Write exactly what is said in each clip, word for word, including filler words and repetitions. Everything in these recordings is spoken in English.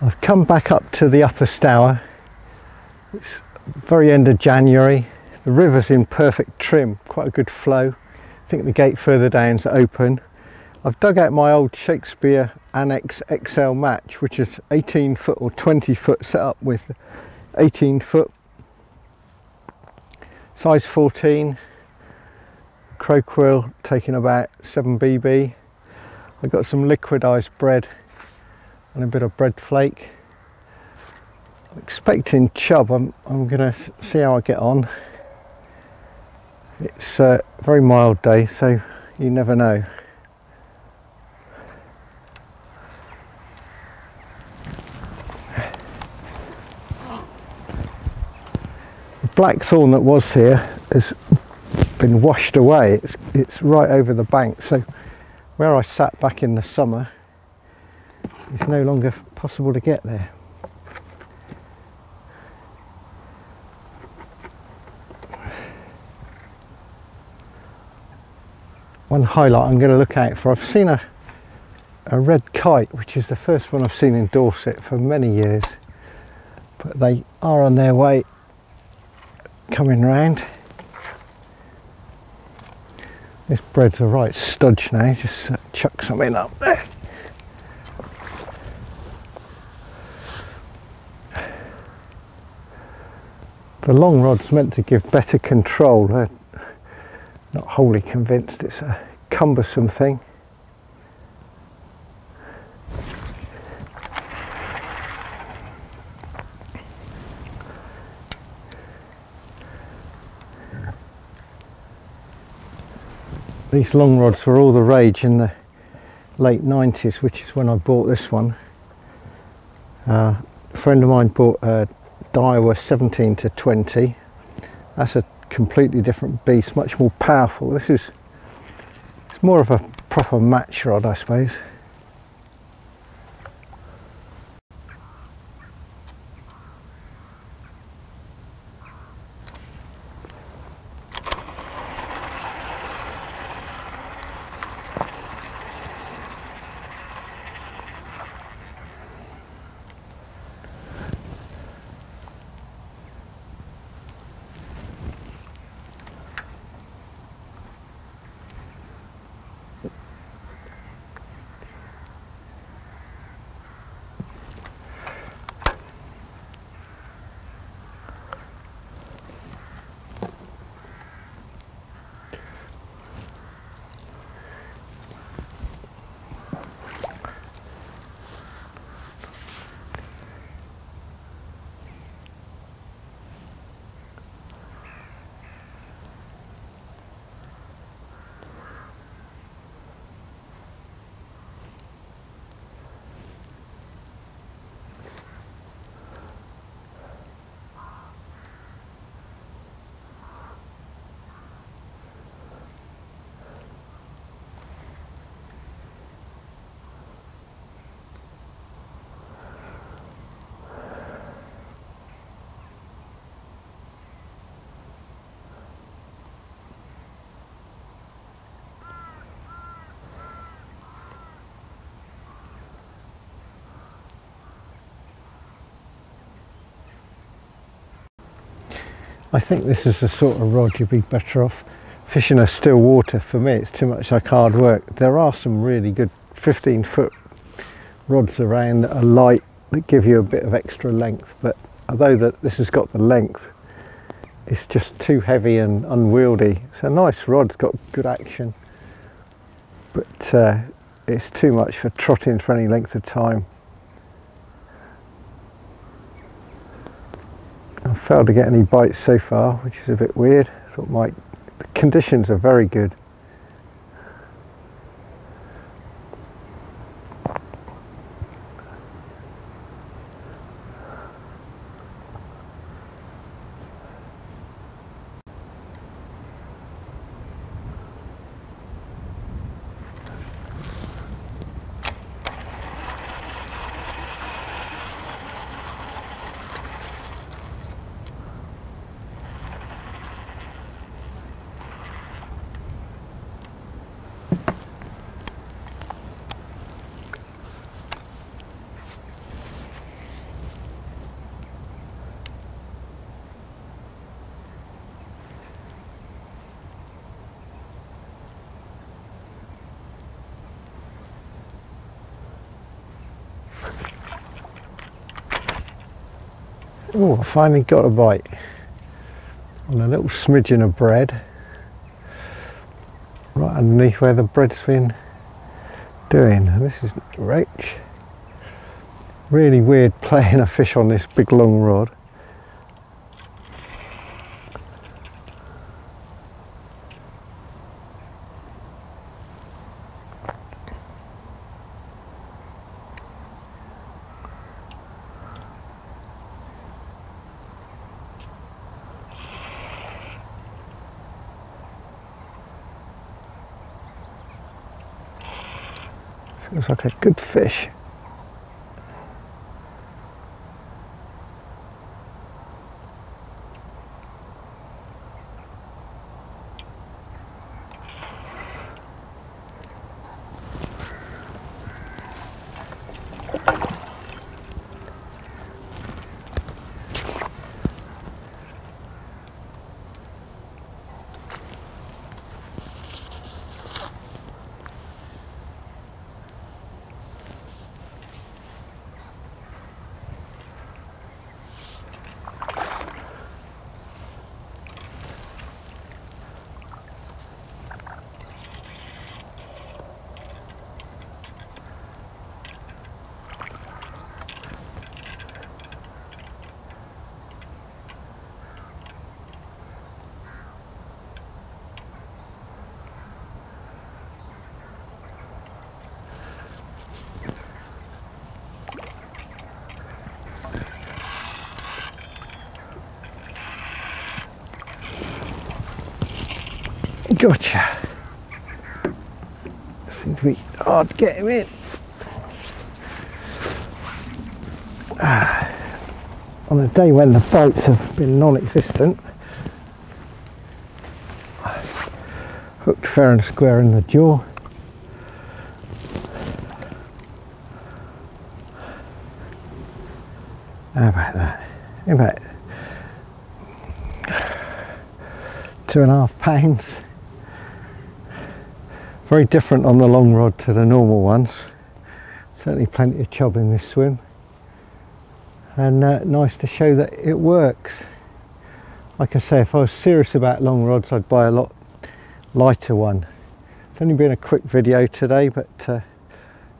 I've come back up to the upper Stour. It's very end of January. The river's in perfect trim, quite a good flow. I think the gate further down's open. I've dug out my old Shakespeare Annex X L match, which is eighteen foot or twenty foot, set up with eighteen foot, size fourteen, crow quill taking about seven B B. I've got some liquidised bread and a bit of bread flake. I'm expecting chub. I'm, I'm going to see how I get on. It's a very mild day, so you never know. The blackthorn that was here has been washed away. It's, it's right over the bank, so where I sat back in the summer, it's no longer possible to get there. One highlight I'm going to look out for, I've seen a, a red kite, which is the first one I've seen in Dorset for many years, but they are on their way coming round. This bread's a right studge now, just uh, chuck something up there. The long rod's meant to give better control. I'm not wholly convinced, it's a cumbersome thing. These long rods were all the rage in the late nineties, which is when I bought this one. Uh, a friend of mine bought a Diawa seventeen to twenty. That's a completely different beast, much more powerful. This is, it's more of a proper match rod, I suppose. I think this is the sort of rod you'd be better off fishing a still water. For me, it's too much like hard work. There are some really good fifteen foot rods around that are light, that give you a bit of extra length, but although that this has got the length, it's just too heavy and unwieldy. It's a nice rod, it's got good action, but uh, it's too much for trotting for any length of time. I've failed to get any bites so far, which is a bit weird. I thought my the conditions are very good. Oh, I finally got a bite on a little smidgen of bread right underneath where the bread's been doing. And this is roach. Really weird playing a fish on this big long rod. Feels like a good fish. Gotcha. Seems to be hard to get him in. Ah. On a day when the boats have been non-existent, hooked fair and square in the jaw. How about that? How about two and a half pounds? Very different on the long rod to the normal ones. Certainly plenty of chub in this swim. And uh, nice to show that it works. Like I say, if I was serious about long rods, I'd buy a lot lighter one. It's only been a quick video today, but uh,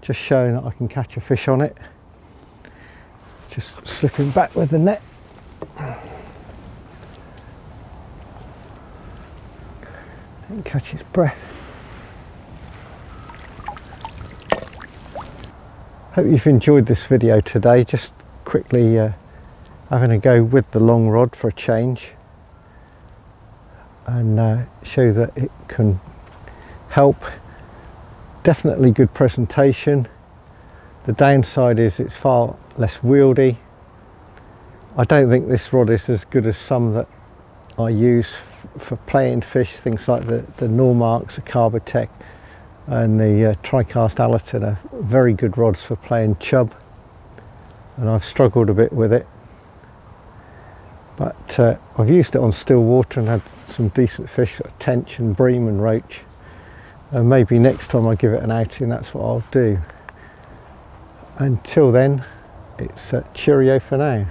just showing that I can catch a fish on it. Just slipping back with the net. And catch its breath. Hope you've enjoyed this video today, just quickly uh, having a go with the long rod for a change, and uh, show that it can help. Definitely good presentation. The downside is it's far less wieldy. I don't think this rod is as good as some that I use for playing fish, things like the, the Normarks, the Carbotek, and the uh, Tricast Allerton are very good rods for playing chub, and I've struggled a bit with it, but uh, I've used it on still water and had some decent fish, sort of tench and bream and roach, and maybe next time I give it an outing that's what I'll do. Until then, it's uh, cheerio for now.